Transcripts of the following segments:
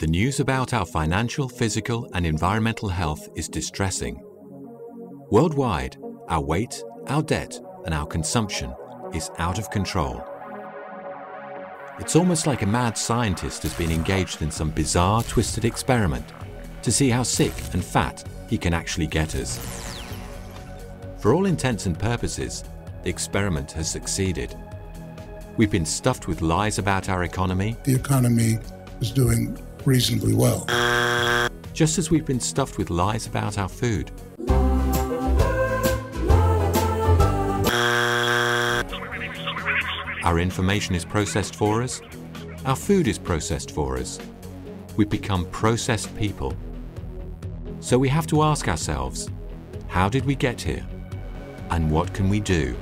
The news about our financial, physical, and environmental health is distressing. Worldwide, our weight, our debt, and our consumption is out of control. It's almost like a mad scientist has been engaged in some bizarre, twisted experiment to see how sick and fat he can actually get us. For all intents and purposes, the experiment has succeeded. We've been stuffed with lies about our economy. The economy is doing reasonably well. Just as we've been stuffed with lies about our food. Our information is processed for us. Our food is processed for us. We've become processed people. So we have to ask ourselves, how did we get here? And what can we do?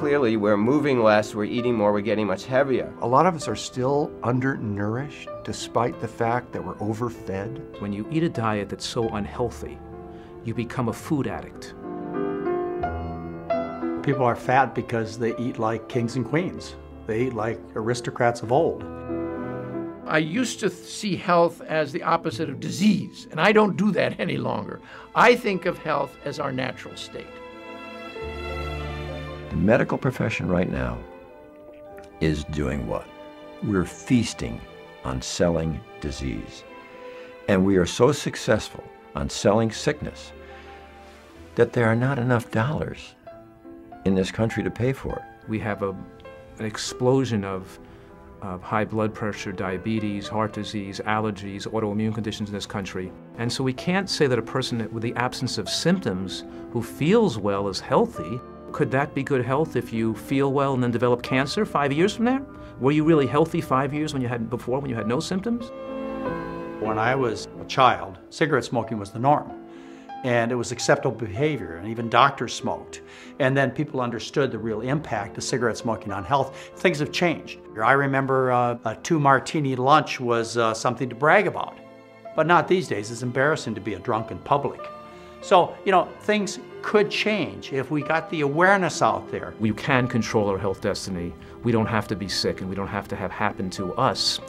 Clearly, we're moving less, we're eating more, we're getting much heavier. A lot of us are still undernourished, despite the fact that we're overfed. When you eat a diet that's so unhealthy, you become a food addict. People are fat because they eat like kings and queens. They eat like aristocrats of old. I used to see health as the opposite of disease, and I don't do that any longer. I think of health as our natural state. The medical profession right now is doing what? We're feasting on selling disease. And we are so successful on selling sickness that there are not enough dollars in this country to pay for it. We have an explosion of high blood pressure, diabetes, heart disease, allergies, autoimmune conditions in this country. And so we can't say that a person with the absence of symptoms who feels well is healthy. Could that be good health if you feel well and then develop cancer 5 years from there? Were you really healthy 5 years when you had no symptoms? When I was a child, cigarette smoking was the norm. And it was acceptable behavior, and even doctors smoked. And then people understood the real impact of cigarette smoking on health. Things have changed. I remember a 2-martini lunch was something to brag about. But not these days. It's embarrassing to be a drunk in public. So, you know, things could change if we got the awareness out there. We can control our health destiny. We don't have to be sick, and we don't have to have happen to us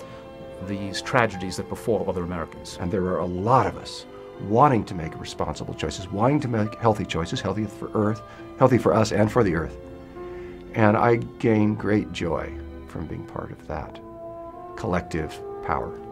these tragedies that befall other Americans. And there are a lot of us wanting to make responsible choices, wanting to make healthy choices, healthy for Earth, healthy for us and for the Earth. And I gain great joy from being part of that collective power.